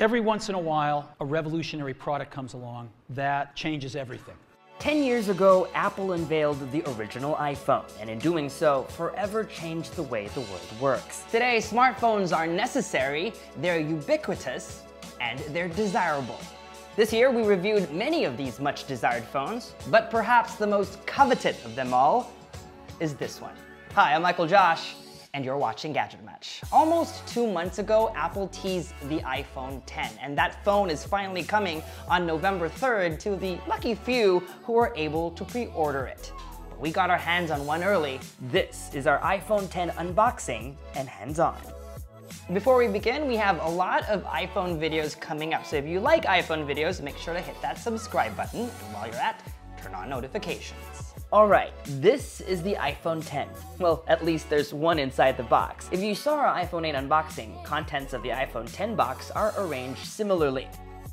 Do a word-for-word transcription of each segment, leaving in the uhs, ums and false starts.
Every once in a while, a revolutionary product comes along that changes everything. Ten years ago, Apple unveiled the original iPhone, and in doing so, forever changed the way the world works. Today, smartphones are necessary, they're ubiquitous, and they're desirable. This year, we reviewed many of these much-desired phones, but perhaps the most coveted of them all is this one. Hi, I'm Michael Josh, and you're watching Gadget Match. Almost two months ago, Apple teased the iPhone ten, and that phone is finally coming on November third to the lucky few who were able to pre-order it. But we got our hands on one early. This is our iPhone ten unboxing and hands-on. Before we begin, we have a lot of iPhone videos coming up, so if you like iPhone videos, make sure to hit that subscribe button, and while you're at, turn on notifications. Alright, this is the iPhone ten. Well, at least there's one inside the box. If you saw our iPhone eight unboxing, contents of the iPhone ten box are arranged similarly.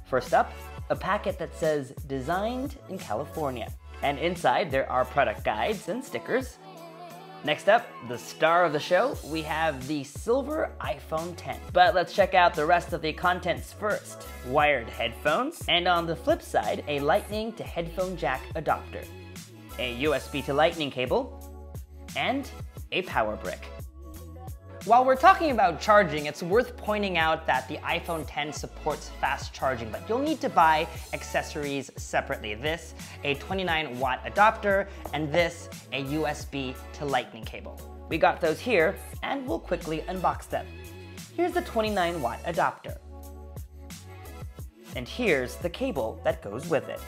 First up, a packet that says Designed in California. And inside there are product guides and stickers. Next up, the star of the show, we have the silver iPhone ten. But let's check out the rest of the contents first. Wired headphones, and on the flip side, a lightning to headphone jack adapter, a U S B to lightning cable, and a power brick. While we're talking about charging, it's worth pointing out that the iPhone ten supports fast charging, but you'll need to buy accessories separately. This, a twenty-nine watt adapter, and this, a U S B to lightning cable. We got those here, and we'll quickly unbox them. Here's the twenty-nine watt adapter. And here's the cable that goes with it.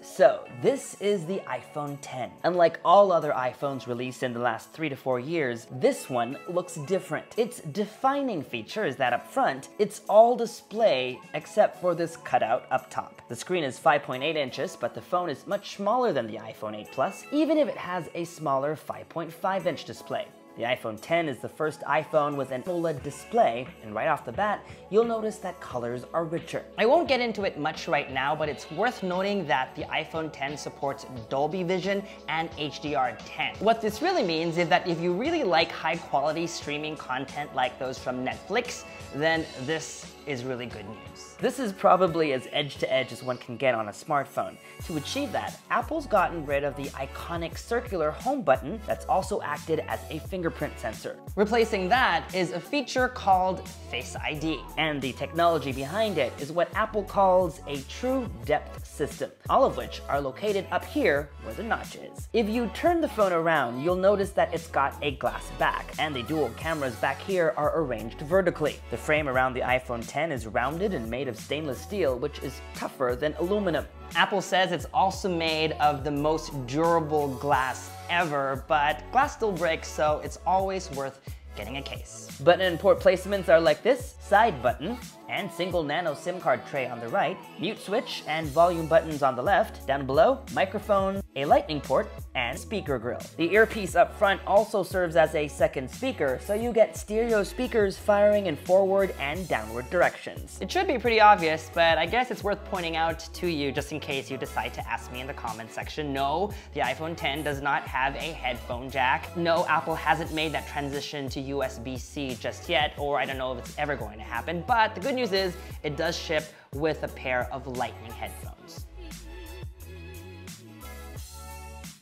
So, this is the iPhone ten. Unlike all other iPhones released in the last three to four years, this one looks different. Its defining feature is that up front, it's all display except for this cutout up top. The screen is five point eight inches, but the phone is much smaller than the iPhone eight Plus, even if it has a smaller five point five inch display. The iPhone ten is the first iPhone with an OLED display, and right off the bat, you'll notice that colors are richer. I won't get into it much right now, but it's worth noting that the iPhone ten supports Dolby Vision and H D R ten. What this really means is that if you really like high-quality streaming content like those from Netflix, then this is really good news. This is probably as edge-to-edge as one can get on a smartphone. To achieve that, Apple's gotten rid of the iconic circular home button that's also acted as a fingerprint sensor. Replacing that is a feature called Face I D. And the technology behind it is what Apple calls a True Depth system, all of which are located up here where the notch is. If you turn the phone around, you'll notice that it's got a glass back, and the dual cameras back here are arranged vertically. The frame around the iPhone ten is rounded and made of stainless steel, which is tougher than aluminum. Apple says it's also made of the most durable glass ever, but glass still breaks, so it's always worth getting a case. Button and port placements are like this: side button and single nano SIM card tray on the right, mute switch and volume buttons on the left, down below, microphone, a lightning port, and speaker grill. The earpiece up front also serves as a second speaker, so you get stereo speakers firing in forward and downward directions. It should be pretty obvious, but I guess it's worth pointing out to you just in case you decide to ask me in the comments section. No, the iPhone ten does not have a headphone jack. No, Apple hasn't made that transition to U S B C just yet, or I don't know if it's ever going to happen, but the good news is it does ship with a pair of lightning headphones.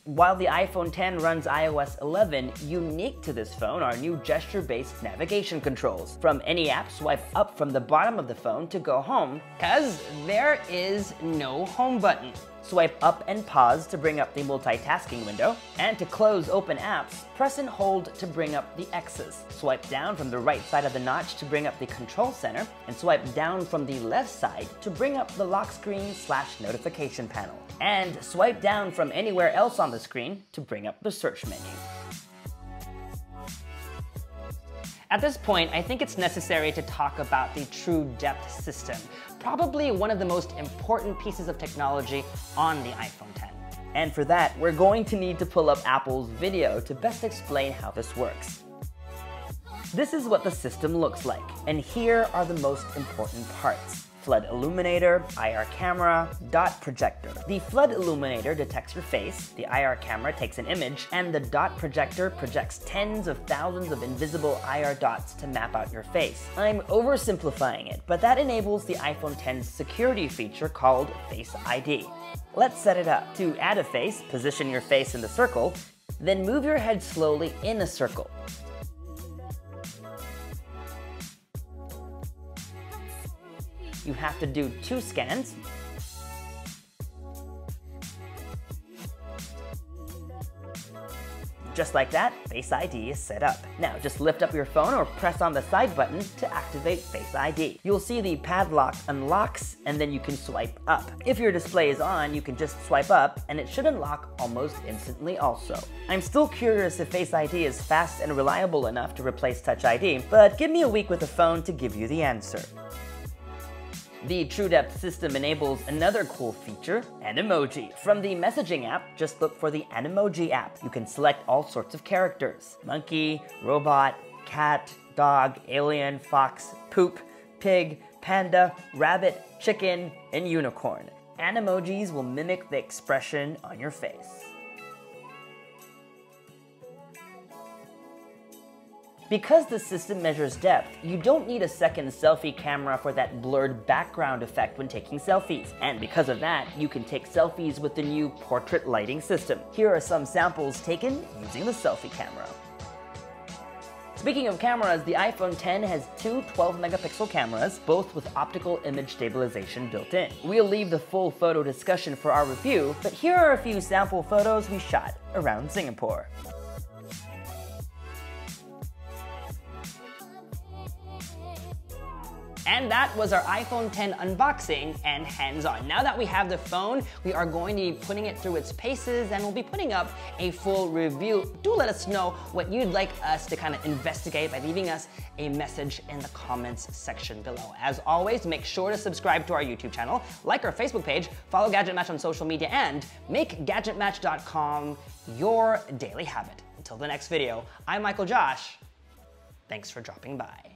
While the iPhone ten runs iOS eleven, unique to this phone are new gesture-based navigation controls. From any app, swipe up from the bottom of the phone to go home, because there is no home button. Swipe up and pause to bring up the multitasking window, and to close open apps, press and hold to bring up the X's. Swipe down from the right side of the notch to bring up the control center, and swipe down from the left side to bring up the lock screen slash notification panel. And swipe down from anywhere else on the screen to bring up the search menu. At this point, I think it's necessary to talk about the True Depth system, probably one of the most important pieces of technology on the iPhone ten. And for that, we're going to need to pull up Apple's video to best explain how this works. This is what the system looks like, and here are the most important parts. F L E D illuminator, I R camera, dot projector. The F L E D illuminator detects your face, the I R camera takes an image, and the dot projector projects tens of thousands of invisible I R dots to map out your face. I'm oversimplifying it, but that enables the iPhone ten's security feature called Face I D. Let's set it up. To add a face, position your face in the circle, then move your head slowly in a circle. You have to do two scans. Just like that, Face I D is set up. Now just lift up your phone or press on the side button to activate Face I D. You'll see the padlock unlocks and then you can swipe up. If your display is on, you can just swipe up and it should unlock almost instantly also. I'm still curious if Face I D is fast and reliable enough to replace Touch I D, but give me a week with a phone to give you the answer. The True Depth system enables another cool feature, Animoji. From the messaging app, just look for the Animoji app. You can select all sorts of characters. Monkey, robot, cat, dog, alien, fox, poop, pig, panda, rabbit, chicken, and unicorn. Animojis will mimic the expression on your face. Because the system measures depth, you don't need a second selfie camera for that blurred background effect when taking selfies. And because of that, you can take selfies with the new portrait lighting system. Here are some samples taken using the selfie camera. Speaking of cameras, the iPhone ten has two twelve megapixel cameras, both with optical image stabilization built in. We'll leave the full photo discussion for our review, but here are a few sample photos we shot around Singapore. And that was our iPhone ten unboxing and hands-on. Now that we have the phone, we are going to be putting it through its paces and we'll be putting up a full review. Do let us know what you'd like us to kind of investigate by leaving us a message in the comments section below. As always, make sure to subscribe to our YouTube channel, like our Facebook page, follow Gadget Match on social media, and make Gadget Match dot com your daily habit. Until the next video, I'm Michael Josh. Thanks for dropping by.